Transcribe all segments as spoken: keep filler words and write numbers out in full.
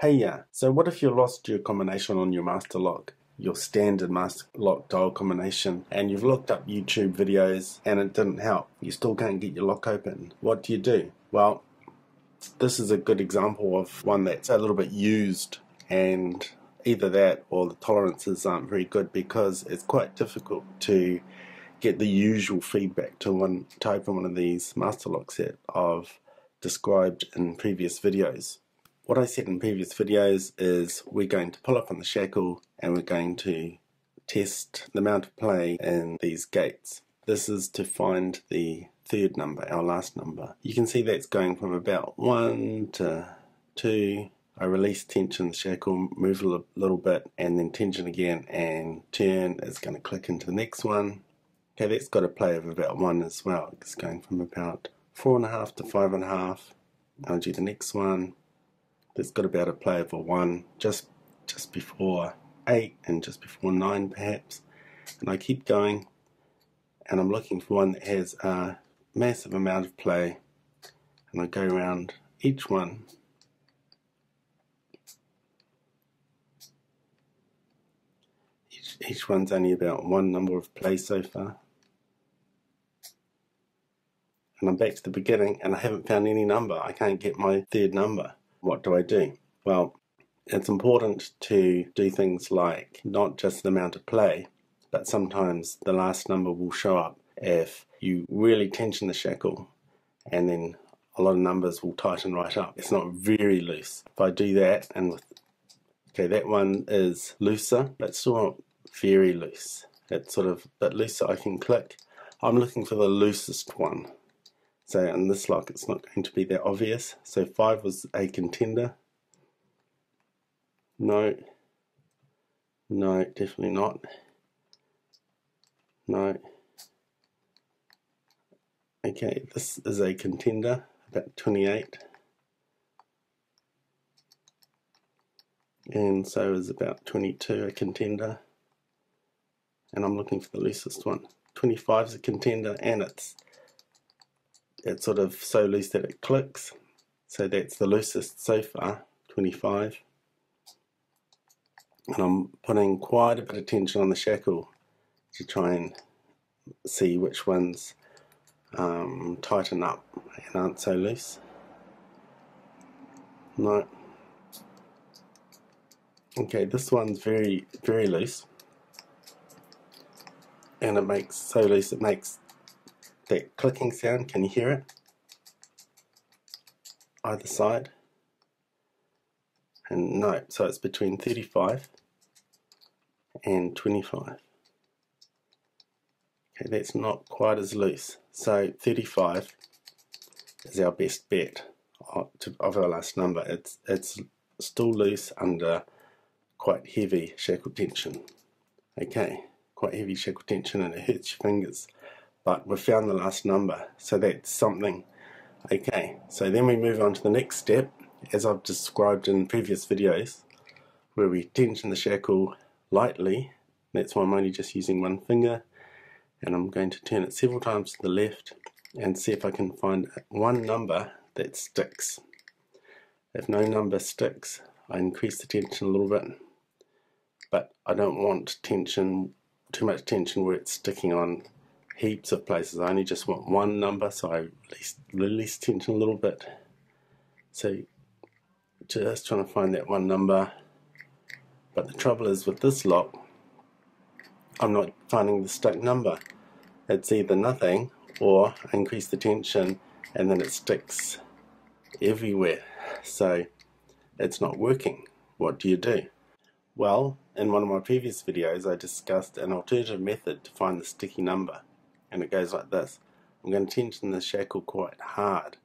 Hey yeah, so what if you lost your combination on your master lock, your standard master lock dial combination, and you've looked up YouTube videos and it didn't help? You still can't get your lock open. What do you do? Well, this is a good example of one that's a little bit used, and either that or the tolerances aren't very good because it's quite difficult to get the usual feedback to, one, to open one of these master lock sets I've described in previous videos. What I said in previous videos is we're going to pull up on the shackle and we're going to test the amount of play in these gates. This is to find the third number, our last number. You can see that's going from about one to two. I release tension the shackle, move a little bit, and then tension again and turn. It's going to click into the next one. Okay, that's got a play of about one as well. It's going from about four and a half to five and a half. I'll do the next one. That's got about a play of a one, just just before eight and just before nine perhaps, and I keep going and I'm looking for one that has a massive amount of play, and I go around each one each, each one's only about one number of play so far, and I'm back to the beginning and I haven't found any number. I can't get my third number. What do I do? Well, it's important to do things like not just the amount of play, but sometimes the last number will show up if you really tension the shackle, and then a lot of numbers will tighten right up. It's not very loose. If I do that, and with, okay, that one is looser, but still not very loose. It's sort of a bit looser. I can click. I'm looking for the loosest one. So in this lock it's not going to be that obvious. So five was a contender. No. No, definitely not. No. Okay, this is a contender, about twenty-eight. And so is about twenty-two a contender. And I'm looking for the loosest one. twenty-five is a contender, and it's It's sort of so loose that it clicks. So that's the loosest so far, twenty-five. And I'm putting quite a bit of tension on the shackle to try and see which ones um, tighten up and aren't so loose. No. Okay, this one's very, very loose. And it makes so loose it makes that clicking sound. Can you hear it? Either side. And no, so it's between thirty-five and twenty-five. Okay, that's not quite as loose. So thirty-five is our best bet of our last number. It's, it's still loose under quite heavy shackle tension. Okay, quite heavy shackle tension, and it hurts your fingers. But we've found the last number, so that's something. Okay, so then we move on to the next step, as I've described in previous videos, where we tension the shackle lightly. That's why I'm only just using one finger, and I'm going to turn it several times to the left and see if I can find one number that sticks. If no number sticks, I increase the tension a little bit, but I don't want tension, too much tension where it's sticking on heaps of places. I only just want one number, so I release, release tension a little bit. So just trying to find that one number. But the trouble is with this lock, I'm not finding the stuck number. It's either nothing or I increase the tension and then it sticks everywhere. So it's not working. What do you do? Well, in one of my previous videos I discussed an alternative method to find the sticky number. And it goes like this. I'm going to tension the shackle quite hard,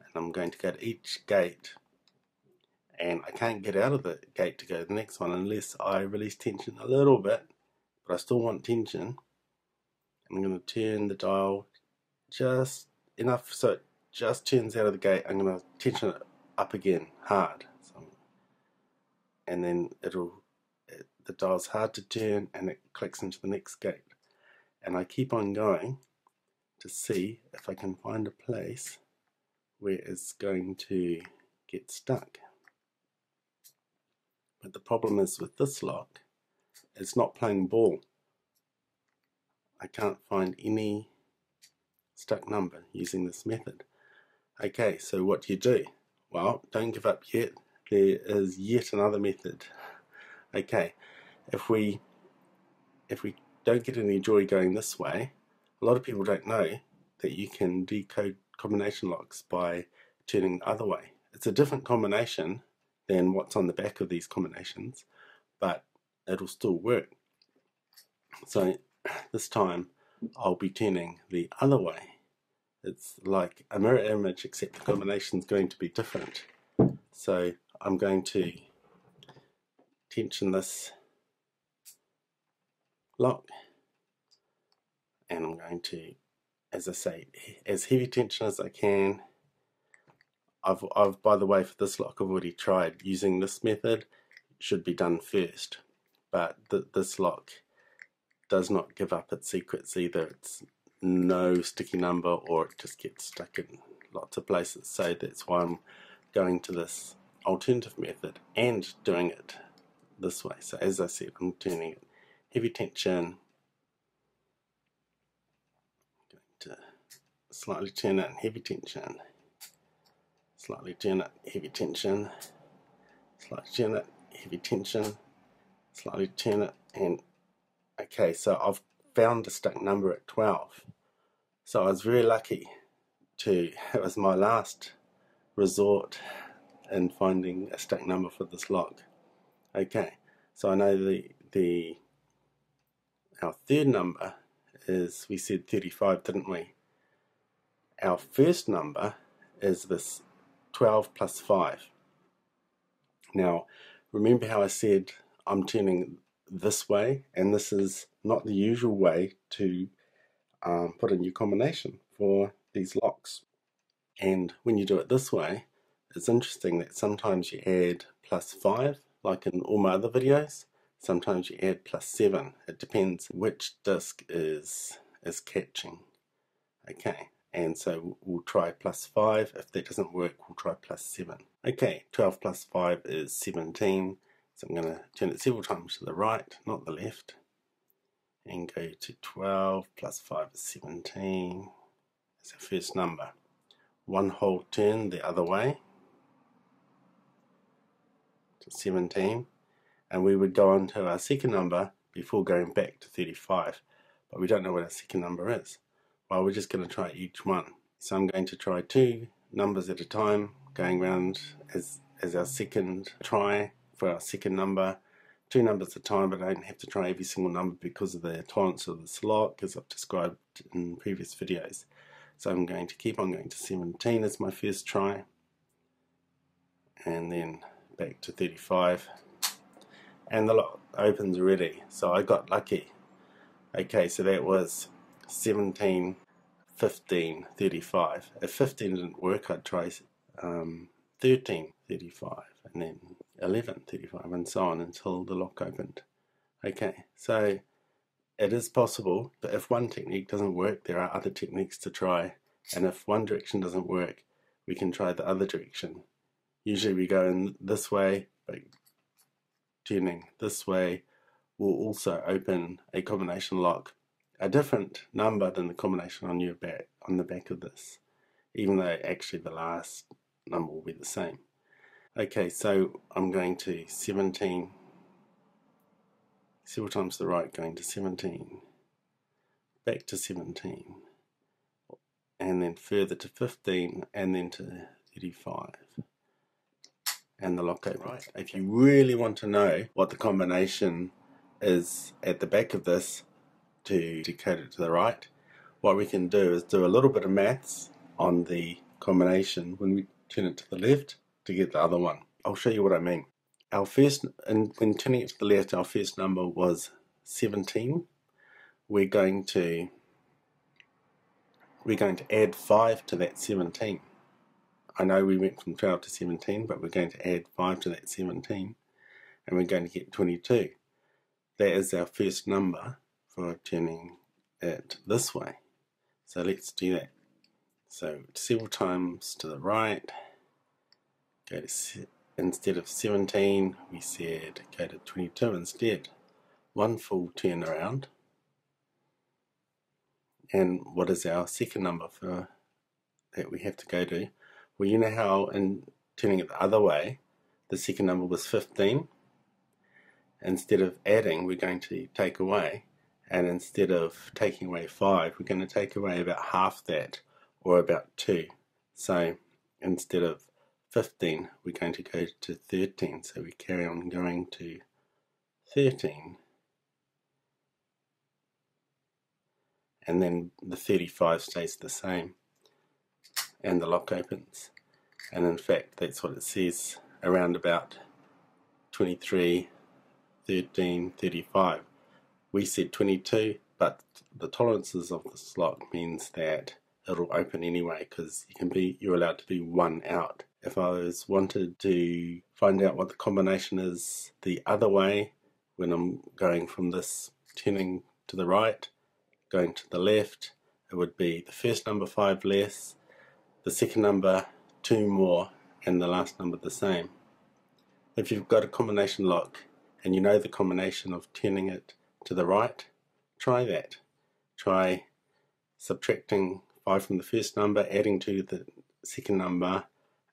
and I'm going to go to each gate, and I can't get out of the gate to go to the next one unless I release tension a little bit, but I still want tension. I'm going to turn the dial just enough so it just turns out of the gate. I'm going to tension it up again hard, so, and then it'll it, the dial's hard to turn and it clicks into the next gate. And I keep on going to see if I can find a place where it's going to get stuck. But the problem is with this lock, it's not playing ball. I can't find any stuck number using this method. Okay, so what do you do? Well, don't give up yet. There is yet another method. Okay, if we if we don't get any joy going this way, a lot of people don't know that you can decode combination locks by turning the other way. It's a different combination than what's on the back of these combinations, but it'll still work. So this time I'll be turning the other way. It's like a mirror image, except the combination is going to be different. So I'm going to tension this lock, and I'm going to, as I say, as heavy tension as I can. I've, I've by the way, for this lock I've already tried using this method. It should be done first, but th this lock does not give up its secrets either. It's no sticky number, or it just gets stuck in lots of places. So that's why I'm going to this alternative method and doing it this way. So as I said, I'm turning it heavy tension, going to slightly turn it in heavy tension, slightly turn it heavy tension, slightly turn it heavy tension, slightly turn it, and okay, so I've found a stuck number at twelve. So I was very lucky to, it was my last resort in finding a stuck number for this lock. Okay, so I know the the our third number is, we said thirty-five, didn't we? Our first number is this twelve plus five. Now remember how I said I'm turning this way, and this is not the usual way to um, put a new combination for these locks. And when you do it this way, it's interesting that sometimes you add plus five, like in all my other videos, sometimes you add plus seven. It depends which disc is is catching. Okay, and so we'll try plus five. If that doesn't work, we'll try plus seven. Okay, twelve plus five is seventeen. So I'm going to turn it several times to the right, not the left, and go to twelve plus five is seventeen. That's our first number. One whole turn the other way to seventeen, and we would go on to our second number before going back to thirty-five, but we don't know what our second number is. Well, we're just going to try each one. So I'm going to try two numbers at a time, going around as, as our second try. For our second number, two numbers at a time, but I don't have to try every single number because of the tolerance of this lock, as I've described in previous videos. So I'm going to keep on going to seventeen as my first try, and then back to thirty-five, and the lock opens already, so I got lucky. Okay, so that was seventeen, fifteen, thirty-five. If fifteen didn't work, I'd try um, thirteen, thirty-five, and then eleven, thirty-five, and so on until the lock opened. Okay, so it is possible, but if one technique doesn't work, there are other techniques to try, and if one direction doesn't work, we can try the other direction. Usually we go in this way, but turning this way will also open a combination lock, a different number than the combination on your back, on the back of this, even though actually the last number will be the same. Okay, so I'm going to seventeen, several times to the right, going to seventeen, back to seventeen, and then further to fifteen, and then to thirty-five, and the lock opens. Right. If you really want to know what the combination is at the back of this to decode it to the right, what we can do is do a little bit of maths on the combination when we turn it to the left to get the other one. I'll show you what I mean. Our first, and when turning it to the left, our first number was seventeen. We're going to we're going to add five to that seventeen. I know we went from twelve to seventeen, but we're going to add five to that seventeen, and we're going to get twenty-two. That is our first number for turning it this way. So let's do that. So several times to the right. Go to instead of seventeen, we said go to twenty-two instead. One full turn around. And what is our second number for that we have to go to? Well, you know how in turning it the other way, the second number was fifteen. Instead of adding, we're going to take away. And instead of taking away five, we're going to take away about half that, or about two. So instead of fifteen, we're going to go to thirteen. So we carry on going to thirteen. And then the thirty-five stays the same. And the lock opens. And in fact, that's what it says, around about twenty-three, thirteen, thirty-five. We said twenty-two, but the tolerances of this lock means that it'll open anyway, because you can be you're allowed to be one out. If I was wanted to find out what the combination is the other way, when I'm going from this turning to the right, going to the left, it would be the first number five less, the second number two more, and the last number the same. If you've got a combination lock and you know the combination of turning it to the right, try that. Try subtracting five from the first number, adding two to the second number,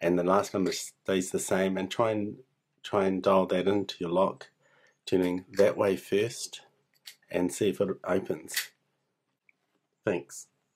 and the last number stays the same, and try and try and dial that into your lock, turning that way first, and see if it opens. Thanks.